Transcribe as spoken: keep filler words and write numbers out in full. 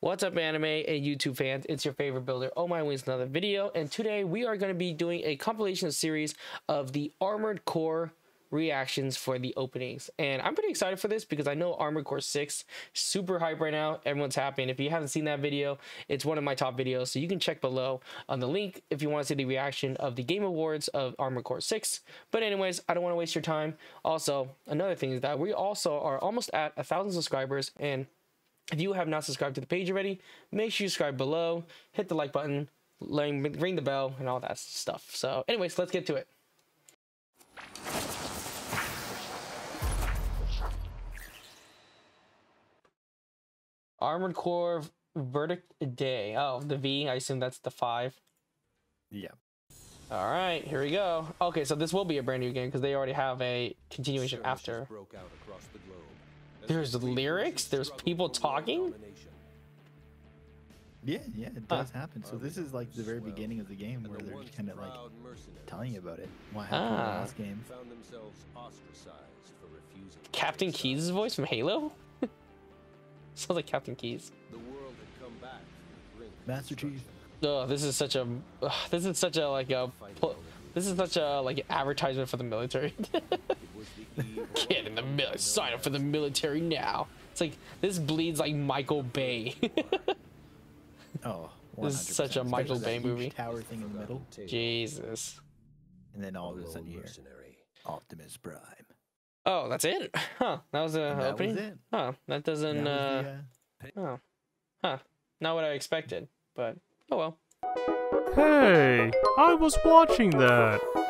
What's up, anime and YouTube fans? It's your favorite builder, Oh My Wings, another video, and today we are going to be doing a compilation series of the Armored Core reactions for the openings, and I'm pretty excited for this because I know Armored Core six super hype right now. Everyone's happy, and if you haven't seen that video, it's one of my top videos, so you can check below on the link if you want to see the reaction of the Game Awards of Armored Core six. But anyways, I don't want to waste your time. Also, another thing is that we also are almost at a thousand subscribers, and if you have not subscribed to the page already, make sure you subscribe below, hit the like button, ring the bell, and all that stuff. So anyways, let's get to it. Armored Core Verdict Day. Oh, the V, I assume that's the five. Yeah. All right, here we go. Okay, so this will be a brand new game because they already have a continuation after. Broke out across the globe. There's lyrics, there's people talking. Yeah, yeah, it does huh. happen. So this is like the very beginning of the game where they're kind of like telling you about it. What happened ah. in the last game? Found themselves ostracized for refusing. Captain Keyes' voice from Halo? Sounds like Captain Keyes. The world had come back from the brink. Master Chief. Oh, this is such a uh, this is such a like a this is such a like advertisement for the military. Get in the military. Sign up for the military now. It's like this bleeds like Michael Bay. Oh, this is such a Michael Bay movie. Tower thing in the middle. Jesus. And then all of a sudden you hear Optimus Prime. Oh, that's it? Huh? That was an opening. Was it. Huh? That doesn't. That uh... the, uh... Oh. Huh? Not what I expected, but oh well. Hey, I was watching that.